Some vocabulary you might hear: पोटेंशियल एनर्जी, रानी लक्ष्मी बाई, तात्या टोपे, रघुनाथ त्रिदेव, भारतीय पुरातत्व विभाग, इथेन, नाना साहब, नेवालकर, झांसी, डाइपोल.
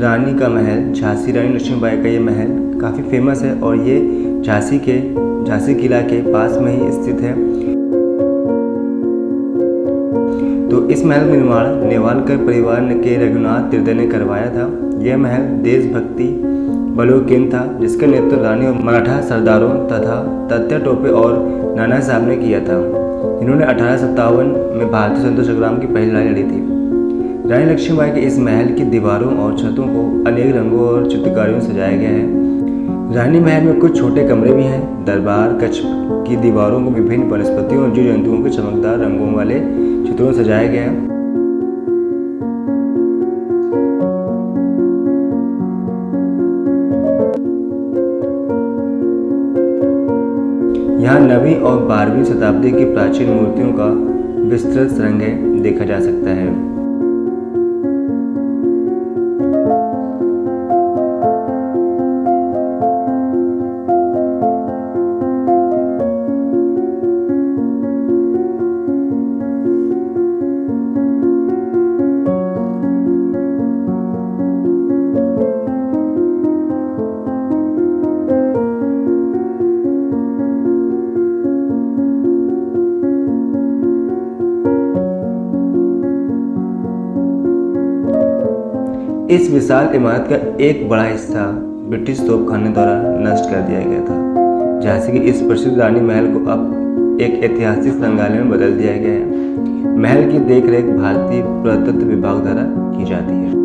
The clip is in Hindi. रानी का महल, झांसी रानी लक्ष्मी बाई का ये महल काफ़ी फेमस है और ये झांसी किला के पास में ही स्थित है। तो इस महल का निर्माण नेवालकर परिवार के रघुनाथ त्रिदेव ने करवाया था। यह महल देशभक्ति बलों केंद्र था जिसका नेतृत्व रानी और मराठा सरदारों तथा तात्या टोपे और नाना साहब ने किया था। इन्होंने 1857 में भारतीय स्वतंत्रता संग्राम की पहली लड़ाई लड़ी थी। रानी लक्ष्मीबाई के इस महल की दीवारों और छतों को अनेक रंगों और चित्रकारियों से सजाया गया है। रानी महल में कुछ छोटे कमरे भी हैं। दरबार कक्ष की दीवारों को विभिन्न वनस्पतियों और जीव जंतुओं के चमकदार रंगों वाले चित्रों से सजाया गया है। यहाँ 9वीं और 12वीं शताब्दी की प्राचीन मूर्तियों का विस्तृत संग्रह देखा जा सकता है। इस विशाल इमारत का एक बड़ा हिस्सा ब्रिटिश तोपखाने द्वारा नष्ट कर दिया गया था। झांसी के इस प्रसिद्ध रानी महल को अब एक ऐतिहासिक संग्रहालय में बदल दिया गया है। महल की देखरेख भारतीय पुरातत्व विभाग द्वारा की जाती है।